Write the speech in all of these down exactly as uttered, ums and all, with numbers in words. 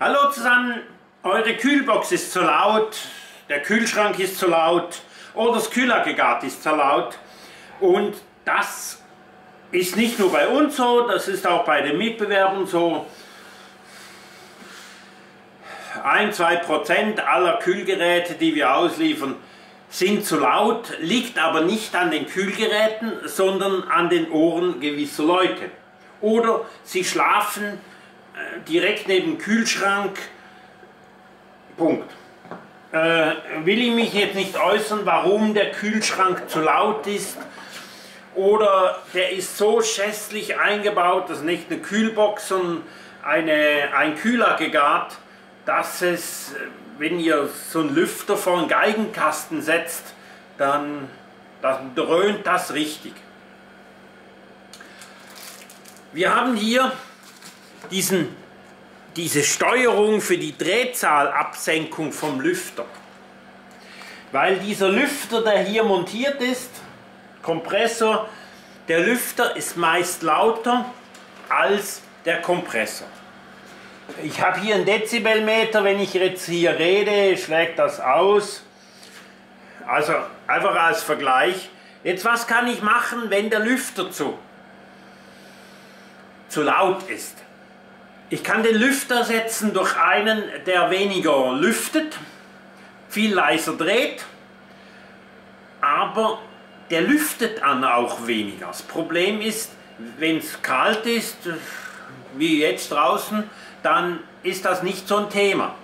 Hallo zusammen, eure Kühlbox ist zu laut, der Kühlschrank ist zu laut oder das Kühlaggregat ist zu laut. Und das ist nicht nur bei uns so, das ist auch bei den Mitbewerbern so. ein bis zwei Prozent aller Kühlgeräte, die wir ausliefern, sind zu laut, liegt aber nicht an den Kühlgeräten, sondern an den Ohren gewisser Leute. Oder sie schlafen direkt neben dem Kühlschrank. Punkt. Äh, will ich mich jetzt nicht äußern, warum der Kühlschrank zu laut ist oder der ist so schässlich eingebaut, dass nicht eine Kühlbox, sondern eine, ein Kühlaggregat, dass es, wenn ihr so einen Lüfter vor einen Geigenkasten setzt, dann, dann dröhnt das richtig. Wir haben hier diesen, diese Steuerung für die Drehzahlabsenkung vom Lüfter. Weil dieser Lüfter, der hier montiert ist, Kompressor, der Lüfter ist meist lauter als der Kompressor. Ich habe hier einen Dezibelmeter, wenn ich jetzt hier rede, schlägt das aus. Also einfach als Vergleich. Jetzt, was kann ich machen, wenn der Lüfter zu, zu laut ist? Ich kann den Lüfter ersetzen durch einen, der weniger lüftet, viel leiser dreht, aber der lüftet dann auch weniger. Das Problem ist, wenn es kalt ist, wie jetzt draußen, dann ist das nicht so ein Thema.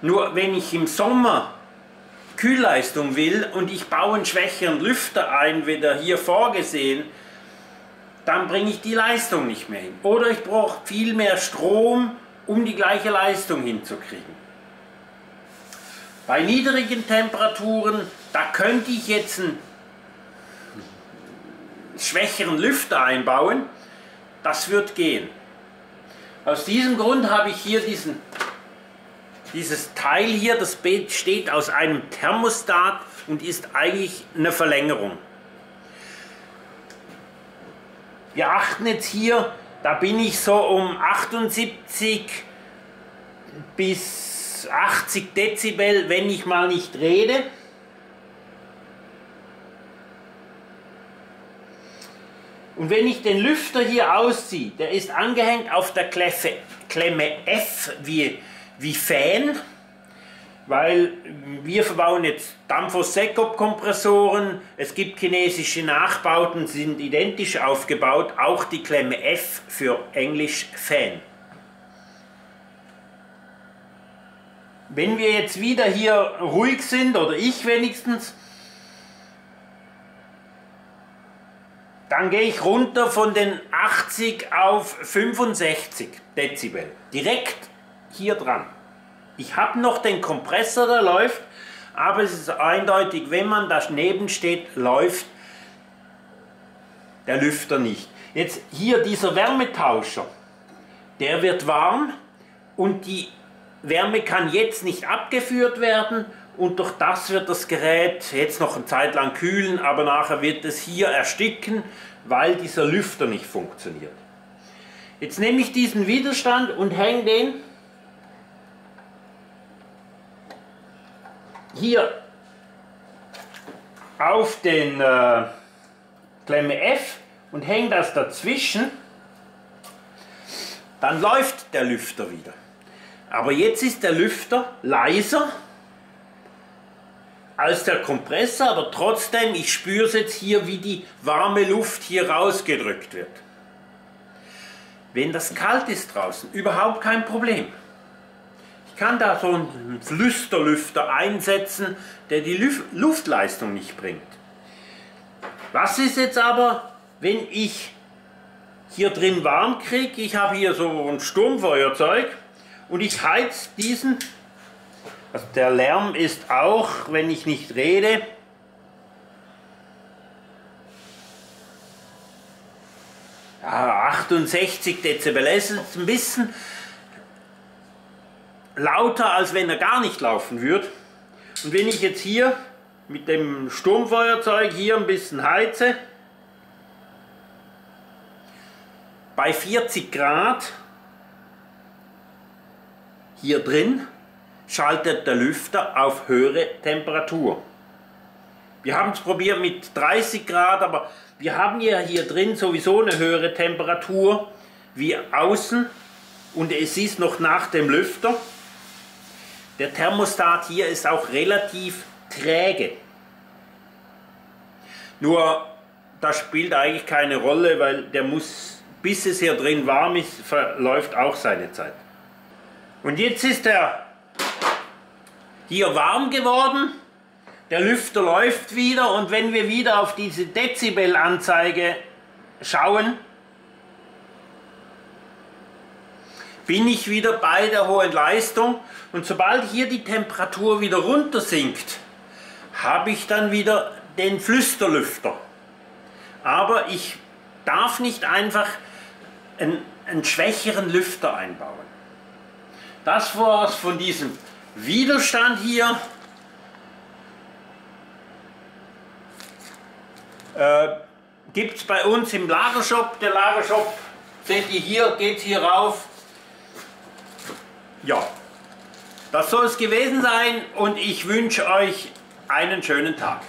Nur wenn ich im Sommer Kühlleistung will und ich baue einen schwächeren Lüfter ein, wie der hier vorgesehen, dann bringe ich die Leistung nicht mehr hin. Oder ich brauche viel mehr Strom, um die gleiche Leistung hinzukriegen. Bei niedrigen Temperaturen, da könnte ich jetzt einen schwächeren Lüfter einbauen, das wird gehen. Aus diesem Grund habe ich hier diesen, dieses Teil hier, das besteht aus einem Thermostat und ist eigentlich eine Verlängerung. Wir achten jetzt hier, da bin ich so um achtundsiebzig bis achtzig Dezibel, wenn ich mal nicht rede. Und wenn ich den Lüfter hier ausziehe, der ist angehängt auf der Kleffe, Klemme F wie, wie Fan, weil wir verbauen jetzt Danfoss Secop Kompressoren, es gibt chinesische Nachbauten, sie sind identisch aufgebaut, auch die Klemme F für Englisch Fan. Wenn wir jetzt wieder hier ruhig sind, oder ich wenigstens, dann gehe ich runter von den achtzig auf fünfundsechzig Dezibel. Direkt hier dran. Ich habe noch den Kompressor, der läuft, aber es ist eindeutig, wenn man daneben steht, läuft der Lüfter nicht. Jetzt hier dieser Wärmetauscher, der wird warm und die Wärme kann jetzt nicht abgeführt werden. Und durch das wird das Gerät jetzt noch eine Zeit lang kühlen, aber nachher wird es hier ersticken, weil dieser Lüfter nicht funktioniert. Jetzt nehme ich diesen Widerstand und hänge den hier auf den äh, Klemme F und hänge das dazwischen. Dann läuft der Lüfter wieder. Aber jetzt ist der Lüfter leiser als der Kompressor, aber trotzdem, ich spüre es jetzt hier, wie die warme Luft hier rausgedrückt wird. Wenn das kalt ist draußen, überhaupt kein Problem. Ich kann da so einen Flüsterlüfter einsetzen, der die Luf- Luftleistung nicht bringt. Was ist jetzt aber, wenn ich hier drin warm kriege? Ich habe hier so ein Sturmfeuerzeug und ich heiz diesen. Also der Lärm ist auch, wenn ich nicht rede, ja, achtundsechzig Dezibel, es ist ein bisschen lauter, als wenn er gar nicht laufen würde. Und wenn ich jetzt hier mit dem Sturmfeuerzeug hier ein bisschen heize, bei vierzig Grad, Hier drin schaltet der Lüfter auf höhere Temperatur. Wir haben es probiert mit dreißig Grad, aber wir haben ja hier drin sowieso eine höhere Temperatur wie außen und es ist noch nach dem Lüfter. Der Thermostat hier ist auch relativ träge. Nur das spielt eigentlich keine Rolle, weil der muss, bis es hier drin warm ist, verläuft auch seine Zeit. Und jetzt ist er hier warm geworden. Der Lüfter läuft wieder und wenn wir wieder auf diese Dezibel-Anzeige schauen, bin ich wieder bei der hohen Leistung und sobald hier die Temperatur wieder runter sinkt, habe ich dann wieder den Flüsterlüfter. Aber ich darf nicht einfach einen, einen schwächeren Lüfter einbauen. Das war's von diesem Widerstand hier. Äh, gibt es bei uns im Lagershop. Der Lagershop, seht ihr hier, geht hier rauf. Ja, das soll es gewesen sein und ich wünsche euch einen schönen Tag.